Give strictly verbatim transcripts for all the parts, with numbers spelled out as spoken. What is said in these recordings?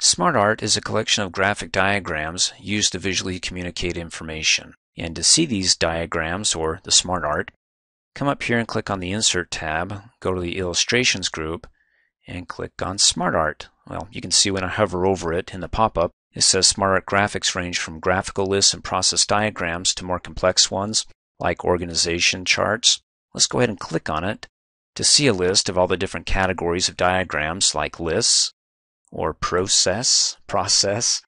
SmartArt is a collection of graphic diagrams used to visually communicate information. And to see these diagrams, or the SmartArt, come up here and click on the Insert tab, go to the Illustrations group, and click on SmartArt. Well, you can see when I hover over it in the pop-up, it says SmartArt graphics range from graphical lists and process diagrams to more complex ones, like organization charts. Let's go ahead and click on it to see a list of all the different categories of diagrams, like lists, or process, process.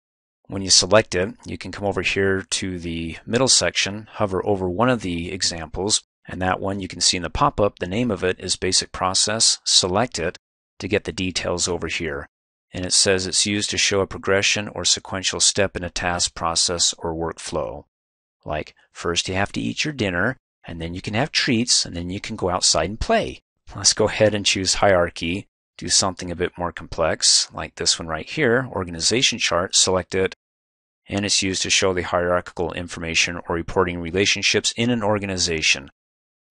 When you select it, you can come over here to the middle section, hover over one of the examples, and that one you can see in the pop-up, the name of it is Basic Process. Select it to get the details over here. And it says it's used to show a progression or sequential step in a task, process, or workflow. Like, first you have to eat your dinner, and then you can have treats, and then you can go outside and play. Let's go ahead and choose Hierarchy. Do something a bit more complex, like this one right here, Organization Chart, select it, and it's used to show the hierarchical information or reporting relationships in an organization.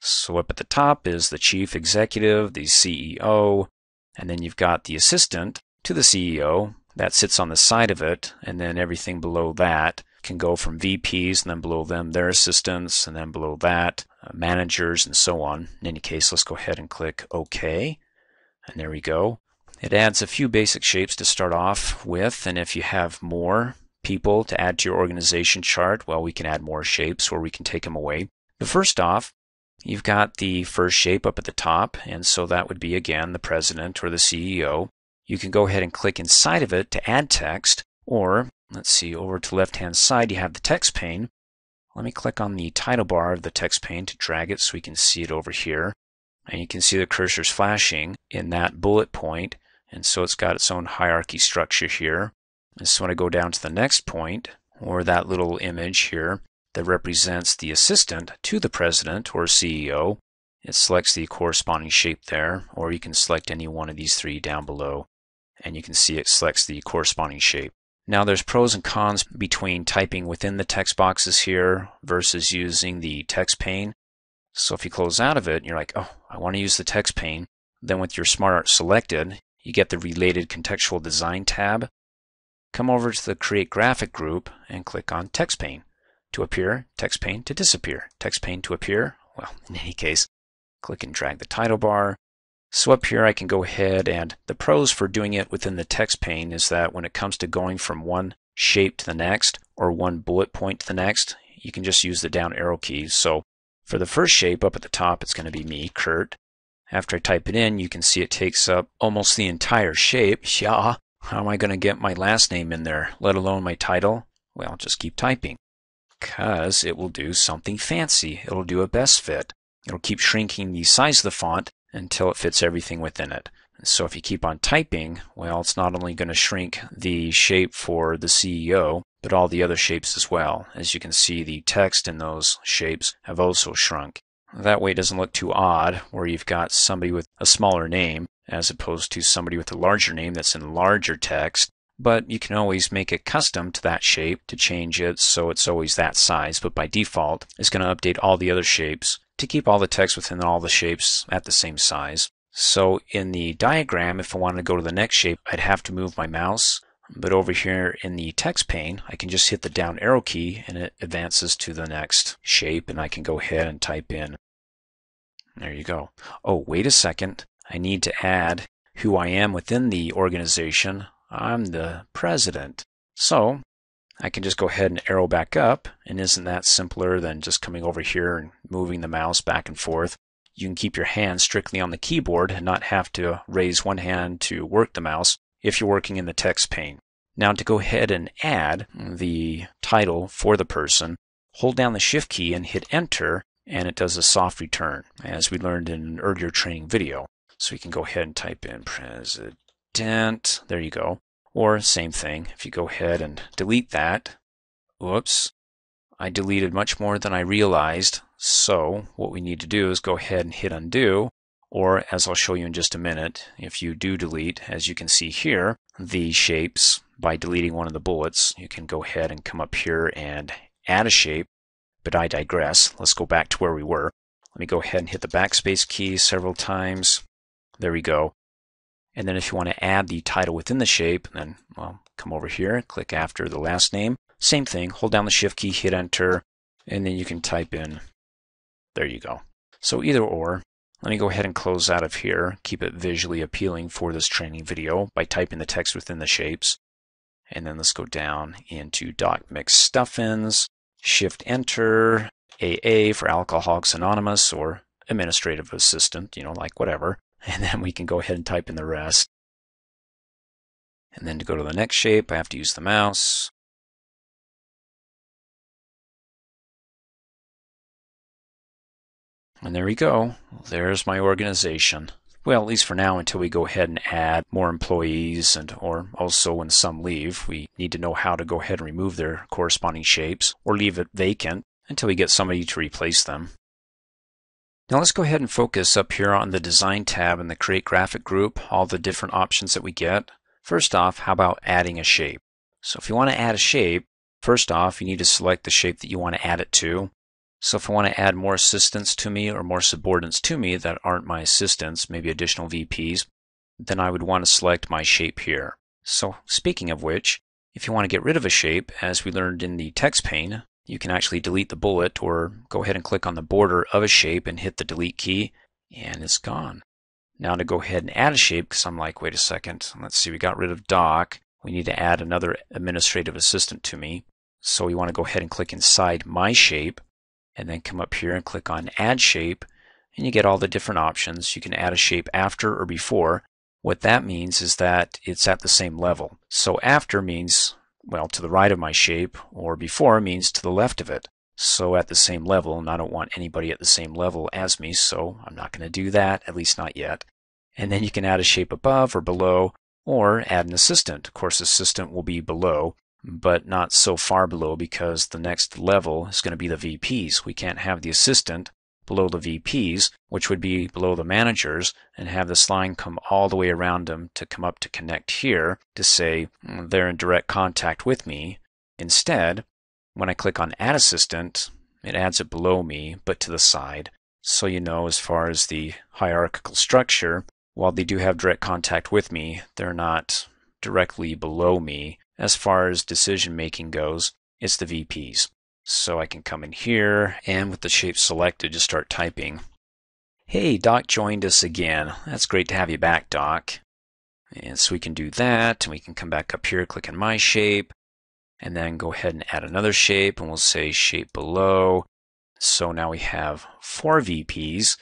So up at the top is the Chief Executive, the C E O, and then you've got the Assistant to the C E O. That sits on the side of it, and then everything below that can go from V Ps, and then below them their assistants, and then below that uh, managers, and so on. In any case, let's go ahead and click OK. And there we go. It adds a few basic shapes to start off with, and if you have more people to add to your organization chart, well, we can add more shapes or we can take them away. But first off, you've got the first shape up at the top, and so that would be, again, the president or the C E O. You can go ahead and click inside of it to add text, or, let's see, over to the left-hand side you have the text pane. Let me click on the title bar of the text pane to drag it so we can see it over here. And you can see the cursor's flashing in that bullet point, and so it's got its own hierarchy structure here. And so when I go down to the next point, or that little image here that represents the assistant to the president or C E O, it selects the corresponding shape there, or you can select any one of these three down below, and you can see it selects the corresponding shape. Now there's pros and cons between typing within the text boxes here versus using the text pane. So if you close out of it and you're like, oh, I want to use the text pane, then with your SmartArt selected, you get the related contextual design tab. Come over to the Create Graphic group and click on Text Pane to appear, Text Pane to disappear, Text Pane to appear. Well, in any case, click and drag the title bar. So up here I can go ahead, and the pros for doing it within the text pane is that when it comes to going from one shape to the next or one bullet point to the next, you can just use the down arrow key. So for the first shape up at the top, it's going to be me, Kirt. After I type it in, you can see it takes up almost the entire shape. Yeah, how am I going to get my last name in there, let alone my title? Well, just keep typing, because it will do something fancy. It'll do a best fit. It'll keep shrinking the size of the font until it fits everything within it. So if you keep on typing, well, it's not only going to shrink the shape for the C E O, but all the other shapes as well. As you can see, the text in those shapes have also shrunk. That way it doesn't look too odd where you've got somebody with a smaller name as opposed to somebody with a larger name that's in larger text. But you can always make it custom to that shape to change it so it's always that size, but by default it's going to update all the other shapes to keep all the text within all the shapes at the same size. So in the diagram, if I wanted to go to the next shape, I'd have to move my mouse. But over here in the text pane, I can just hit the down arrow key and it advances to the next shape, and I can go ahead and type in. There you go. Oh, wait a second. I need to add who I am within the organization. I'm the president. So I can just go ahead and arrow back up, and isn't that simpler than just coming over here and moving the mouse back and forth? You can keep your hand strictly on the keyboard and not have to raise one hand to work the mouse if you're working in the text pane. Now to go ahead and add the title for the person, hold down the shift key and hit enter, and it does a soft return, as we learned in an earlier training video. So you can go ahead and type in president, there you go, or same thing, if you go ahead and delete that. Whoops, I deleted much more than I realized, so what we need to do is go ahead and hit undo. Or, as I'll show you in just a minute, if you do delete, as you can see here, the shapes, by deleting one of the bullets, you can go ahead and come up here and add a shape. But I digress. Let's go back to where we were. Let me go ahead and hit the backspace key several times. There we go. And then if you want to add the title within the shape, then well, come over here, click after the last name. Same thing, hold down the shift key, hit enter, and then you can type in, there you go. So either or. Let me go ahead and close out of here, keep it visually appealing for this training video by typing the text within the shapes. And then let's go down into Doc Mix Stuffins, shift enter, A A for Alcoholics Anonymous or administrative assistant, you know, like whatever. And then we can go ahead and type in the rest. And then to go to the next shape, I have to use the mouse. And there we go. There's my organization. Well, at least for now, until we go ahead and add more employees, and or also when some leave, we need to know how to go ahead and remove their corresponding shapes or leave it vacant until we get somebody to replace them. Now let's go ahead and focus up here on the Design tab in the Create Graphic group, all the different options that we get. First off, how about adding a shape? So if you want to add a shape, first off, you need to select the shape that you want to add it to. So if I want to add more assistants to me or more subordinates to me that aren't my assistants, maybe additional V Ps, then I would want to select my shape here. So speaking of which, if you want to get rid of a shape, as we learned in the text pane, you can actually delete the bullet or go ahead and click on the border of a shape and hit the delete key, and it's gone. Now to go ahead and add a shape, because I'm like, wait a second, let's see, we got rid of Doc. We need to add another administrative assistant to me. So we want to go ahead and click inside my shape, and then come up here and click on Add Shape, and you get all the different options. You can add a shape after or before. What that means is that it's at the same level. So after means, well, to the right of my shape, or before means to the left of it. So at the same level, and I don't want anybody at the same level as me, so I'm not going to do that, at least not yet. And then you can add a shape above or below, or add an assistant. Of course, assistant will be below, but not so far below, because the next level is going to be the V Ps. We can't have the assistant below the V Ps, which would be below the managers, and have this line come all the way around them to come up to connect here to say they're in direct contact with me. Instead, when I click on Add Assistant, it adds it below me but to the side. So you know, as far as the hierarchical structure, while they do have direct contact with me, they're not directly below me. As far as decision making goes, it's the V Ps. So I can come in here and with the shape selected, just start typing. Hey, Doc joined us again. That's great to have you back, Doc. And so we can do that, and we can come back up here, click on my shape, and then go ahead and add another shape, and we'll say shape below. So now we have four V Ps,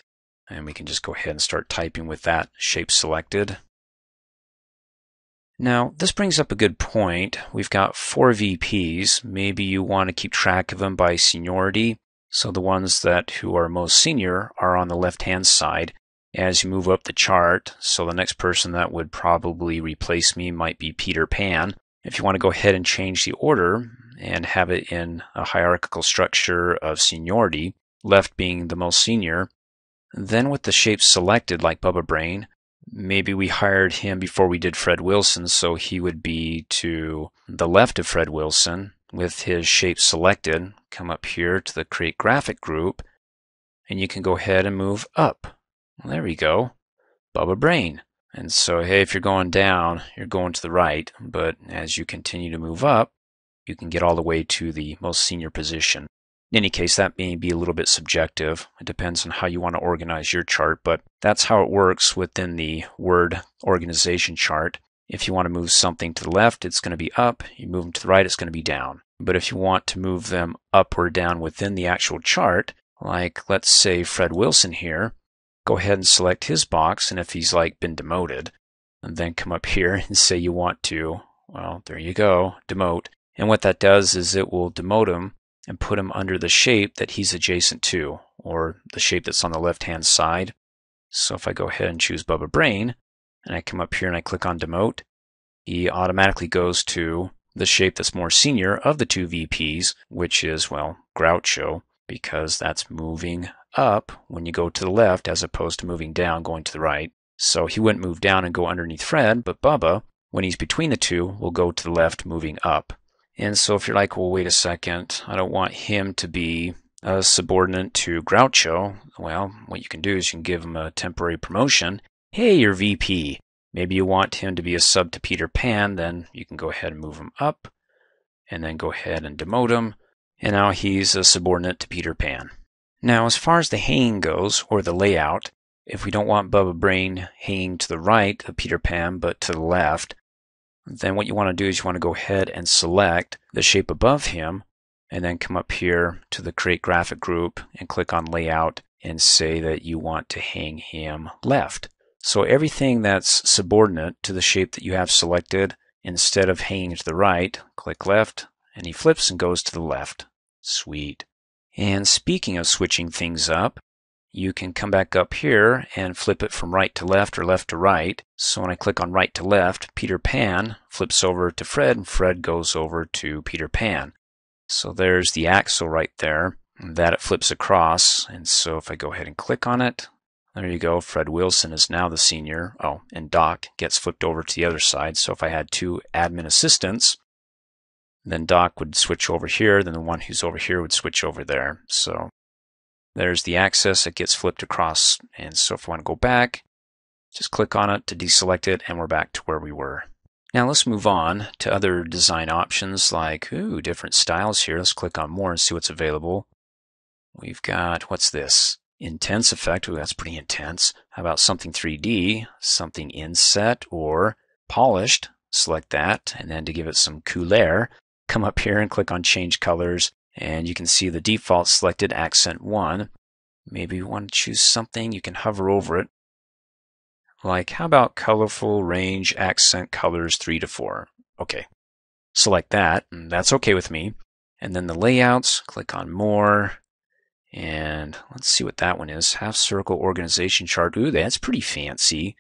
and we can just go ahead and start typing with that shape selected. Now, this brings up a good point. We've got four V Ps. Maybe you want to keep track of them by seniority. So the ones that who are most senior are on the left-hand side as you move up the chart. So the next person that would probably replace me might be Peter Pan. If you want to go ahead and change the order and have it in a hierarchical structure of seniority, left being the most senior, then with the shapes selected like Bubba Brain, maybe we hired him before we did Fred Wilson, so he would be to the left of Fred Wilson with his shape selected. Come up here to the Create Graphic group, and you can go ahead and move up. Well, there we go, Bubba Brain. And so, hey, if you're going down, you're going to the right, but as you continue to move up, you can get all the way to the most senior position. In any case, that may be a little bit subjective. It depends on how you want to organize your chart, but that's how it works within the Word organization chart. If you want to move something to the left, it's going to be up. You move them to the right, it's going to be down. But if you want to move them up or down within the actual chart, like let's say Fred Wilson here, go ahead and select his box, and if he's like been demoted, and then come up here and say you want to, well, there you go, demote. And what that does is it will demote him and put him under the shape that he's adjacent to, or the shape that's on the left-hand side. So if I go ahead and choose Bubba Brain, and I come up here and I click on Demote, he automatically goes to the shape that's more senior of the two V Ps, which is, well, Groucho, because that's moving up when you go to the left as opposed to moving down going to the right. So he wouldn't move down and go underneath Fred, but Bubba, when he's between the two, will go to the left moving up. And so if you're like, well, wait a second, I don't want him to be a subordinate to Groucho, well, what you can do is you can give him a temporary promotion. Hey, you're V P. Maybe you want him to be a sub to Peter Pan, then you can go ahead and move him up, and then go ahead and demote him, and now he's a subordinate to Peter Pan. Now, as far as the hanging goes, or the layout, if we don't want Bubba Brain hanging to the right of Peter Pan, but to the left, then what you want to do is you want to go ahead and select the shape above him, and then come up here to the Create Graphic Group and click on Layout and say that you want to hang him left. So everything that's subordinate to the shape that you have selected, instead of hanging to the right, click left, and he flips and goes to the left. Sweet. And speaking of switching things up, you can come back up here and flip it from right to left or left to right. So when I click on right to left, Peter Pan flips over to Fred, and Fred goes over to Peter Pan. So there's the axle right there, and that it flips across. And so if I go ahead and click on it, there you go. Fred Wilson is now the senior. Oh, and Doc gets flipped over to the other side. So if I had two admin assistants, then Doc would switch over here, then the one who's over here would switch over there. So there's the axis, it gets flipped across. And so if I want to go back, just click on it to deselect it, and we're back to where we were. Now let's move on to other design options like, ooh, different styles here. Let's click on more and see what's available. We've got, what's this? Intense effect. Ooh, that's pretty intense. How about something three D, something inset or polished? Select that, and then to give it some couleur, come up here and click on Change Colors, and you can see the default selected accent one. Maybe you want to choose something, you can hover over it. Like, how about colorful range accent colors three to four? Okay, select that, and that's okay with me. And then the layouts, click on more, and let's see what that one is. Half circle organization chart. Ooh, that's pretty fancy.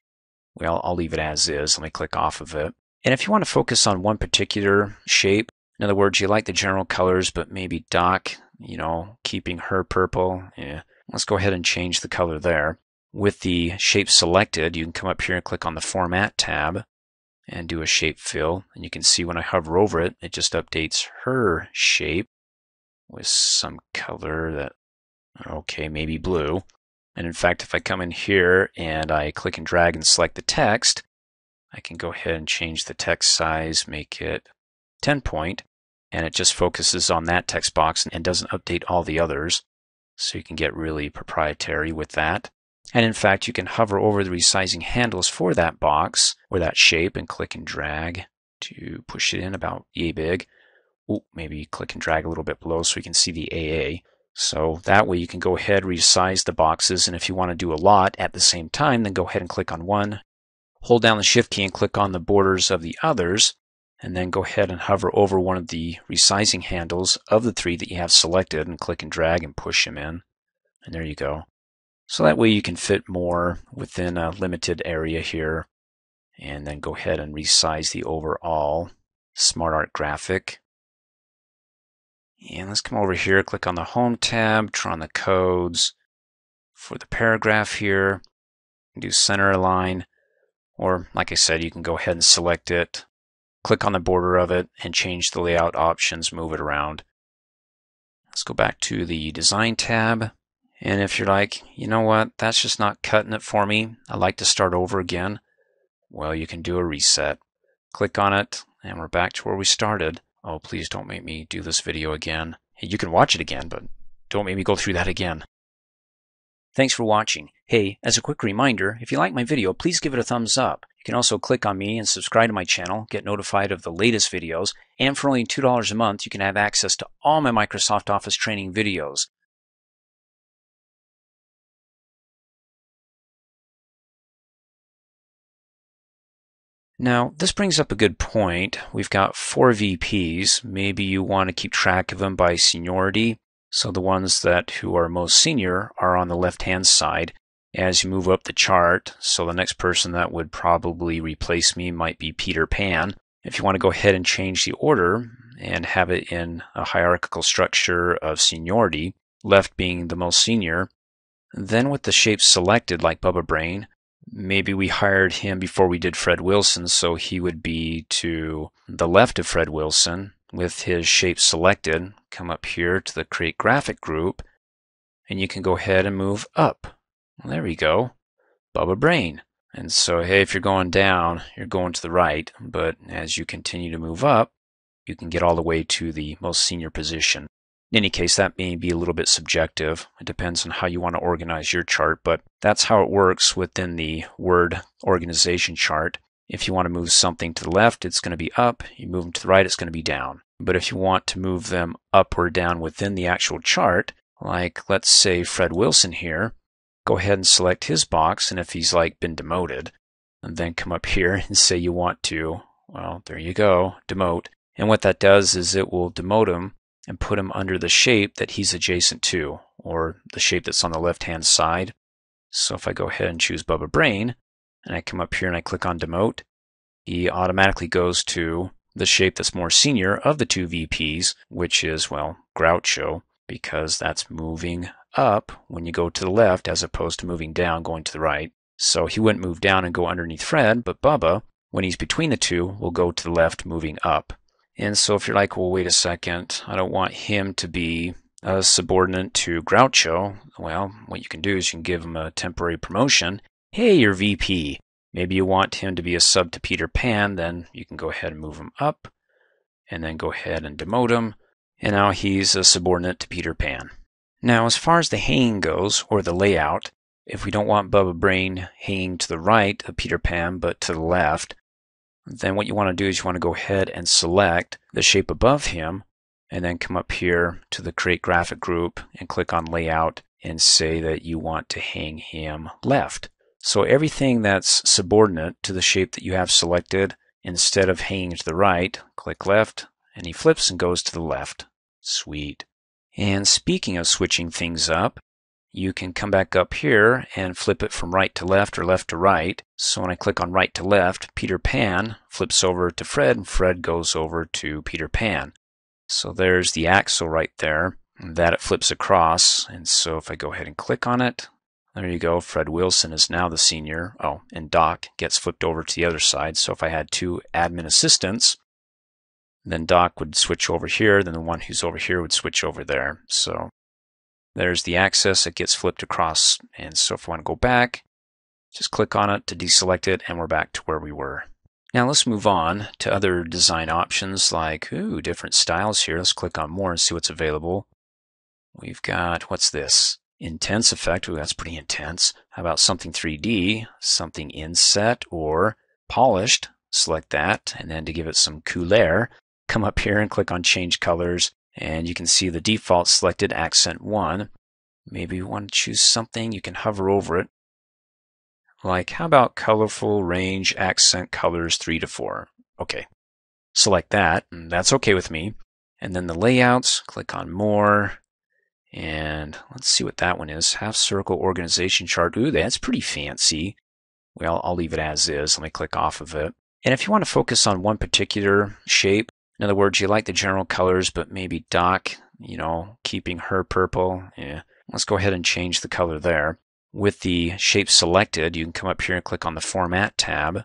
Well, I'll leave it as is. Let me click off of it. And if you want to focus on one particular shape, in other words, you like the general colors, but maybe Doc, you know, keeping her purple, yeah, let's go ahead and change the color there. With the shape selected, you can come up here and click on the Format tab and do a shape fill. And you can see when I hover over it, it just updates her shape with some color that, okay, maybe blue. And in fact, if I come in here and I click and drag and select the text, I can go ahead and change the text size, make it ten point, and it just focuses on that text box and doesn't update all the others. So you can get really proprietary with that. And in fact, you can hover over the resizing handles for that box or that shape and click and drag to push it in about yay big. Ooh, maybe click and drag a little bit below so you can see the A A. So that way you can go ahead, resize the boxes, and if you want to do a lot at the same time, then go ahead and click on one, hold down the Shift key and click on the borders of the others, and then go ahead and hover over one of the resizing handles of the three that you have selected and click and drag and push them in. And there you go. So that way you can fit more within a limited area here, and then go ahead and resize the overall SmartArt graphic. And let's come over here, click on the Home tab, turn on the codes for the paragraph here, do center align, or like I said, you can go ahead and select it, click on the border of it, and change the layout options, move it around. Let's go back to the Design tab. And if you're like, you know what, that's just not cutting it for me, I like to start over again, well, you can do a reset. Click on it, and we're back to where we started. Oh, please don't make me do this video again. Hey, you can watch it again, but don't make me go through that again. Thanks for watching. Hey, as a quick reminder, if you like my video, please give it a thumbs up. You can also click on me and subscribe to my channel, get notified of the latest videos, and for only two dollars a month, you can have access to all my Microsoft Office training videos. Now, this brings up a good point. We've got four V Ps. Maybe you want to keep track of them by seniority. So the ones that who are most senior are on the left-hand side as you move up the chart. So the next person that would probably replace me might be Peter Pan. If you want to go ahead and change the order and have it in a hierarchical structure of seniority, left being the most senior, then with the shape selected like Bubba Brain, maybe we hired him before we did Fred Wilson, so he would be to the left of Fred Wilson with his shape selected. Come up here to the Create Graphic Group, and you can go ahead and move up. There we go. Bubba Brain. And so, hey, if you're going down, you're going to the right, but as you continue to move up, you can get all the way to the most senior position. In any case, that may be a little bit subjective. It depends on how you want to organize your chart, but that's how it works within the word organization chart. If you want to move something to the left, it's going to be up. You move them to the right, it's going to be down. But if you want to move them up or down within the actual chart, like let's say Fred Wilson here, go ahead and select his box, and if he's like been demoted, and then come up here and say you want to, well, there you go, demote. And what that does is it will demote him and put him under the shape that he's adjacent to, or the shape that's on the left-hand side. So if I go ahead and choose Bubba Brain, and I come up here and I click on Demote, he automatically goes to the shape that's more senior of the two V Ps, which is, well, Groucho, because that's moving up when you go to the left as opposed to moving down going to the right. So he wouldn't move down and go underneath Fred, but Bubba, when he's between the two, will go to the left moving up. And so if you're like, well, wait a second, I don't want him to be a subordinate to Groucho, well, what you can do is you can give him a temporary promotion. Hey, you're V P. Maybe you want him to be a sub to Peter Pan, then you can go ahead and move him up, and then go ahead and demote him, and now he's a subordinate to Peter Pan. Now, as far as the hanging goes, or the layout, if we don't want Bubba Brain hanging to the right of Peter Pan, but to the left, then what you want to do is you want to go ahead and select the shape above him, and then come up here to the Create Graphic Group and click on Layout and say that you want to hang him left. So everything that's subordinate to the shape that you have selected, instead of hanging to the right, click left, and he flips and goes to the left. Sweet. And speaking of switching things up, you can come back up here and flip it from right to left or left to right. So when I click on right to left, Peter Pan flips over to Fred, and Fred goes over to Peter Pan. So there's the axle right there, and that it flips across. And so if I go ahead and click on it, there you go, Fred Wilson is now the senior. Oh, and Doc gets flipped over to the other side. So if I had two admin assistants, then Doc would switch over here, then the one who's over here would switch over there. So there's the axis, it gets flipped across, and so if I want to go back, just click on it to deselect it, and we're back to where we were. Now let's move on to other design options like, ooh, different styles here. Let's click on more and see what's available. We've got, what's this? Intense effect, ooh, that's pretty intense. How about something three D, something inset, or polished? Select that, and then to give it some couleur, come up here and click on Change Colors, and you can see the default selected accent one. Maybe you want to choose something, you can hover over it. Like, how about colorful range accent colors three to four? Okay, select that, and that's okay with me. And then the layouts, click on more, and let's see what that one is. Half circle organization chart. Ooh, that's pretty fancy. Well, I'll leave it as is. Let me click off of it. And if you want to focus on one particular shape, in other words, you like the general colors, but maybe Doc, you know, keeping her purple. Yeah. Let's go ahead and change the color there. With the shape selected, you can come up here and click on the Format tab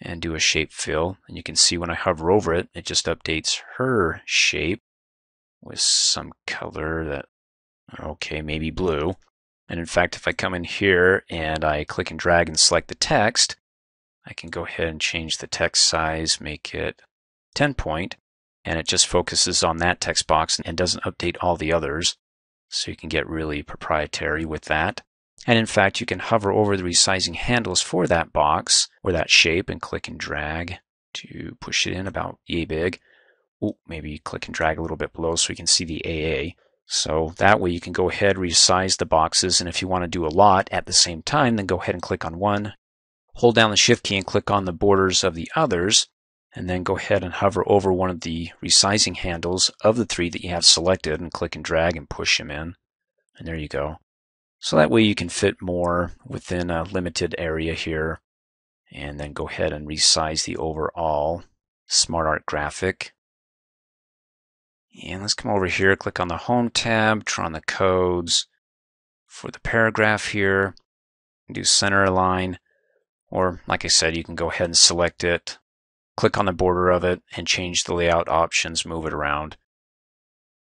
and do a shape fill. And you can see when I hover over it, it just updates her shape with some color that, okay, maybe blue. And in fact, if I come in here and I click and drag and select the text, I can go ahead and change the text size, make it ten point. And it just focuses on that text box and doesn't update all the others. So you can get really proprietary with that. And in fact, you can hover over the resizing handles for that box or that shape and click and drag to push it in about yay big. Ooh, maybe click and drag a little bit below so you can see the A A. So that way you can go ahead, resize the boxes, and if you want to do a lot at the same time, then go ahead and click on one. Hold down the Shift key and click on the borders of the others, and then go ahead and hover over one of the resizing handles of the three that you have selected and click and drag and push them in. And there you go. So that way you can fit more within a limited area here, and then go ahead and resize the overall SmartArt graphic. And let's come over here, click on the Home tab, turn on the codes for the paragraph here, do center align, or like I said, you can go ahead and select it, click on the border of it, and change the layout options, move it around.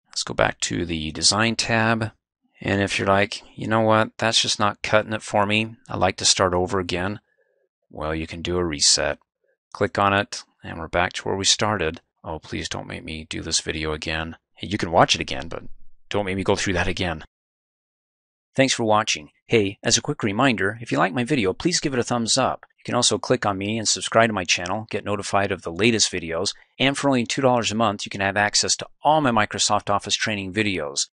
Let's go back to the Design tab, and if you're like, you know what, that's just not cutting it for me, I like to start over again, Well, you can do a reset. Click on it, and we're back to where we started. Oh, please don't make me do this video again. Hey, you can watch it again, but don't make me go through that again. Thanks for watching. Hey, as a quick reminder, if you like my video, please give it a thumbs up. You can also click on me and subscribe to my channel, get notified of the latest videos, and for only two dollars a month, you can have access to all my Microsoft Office training videos.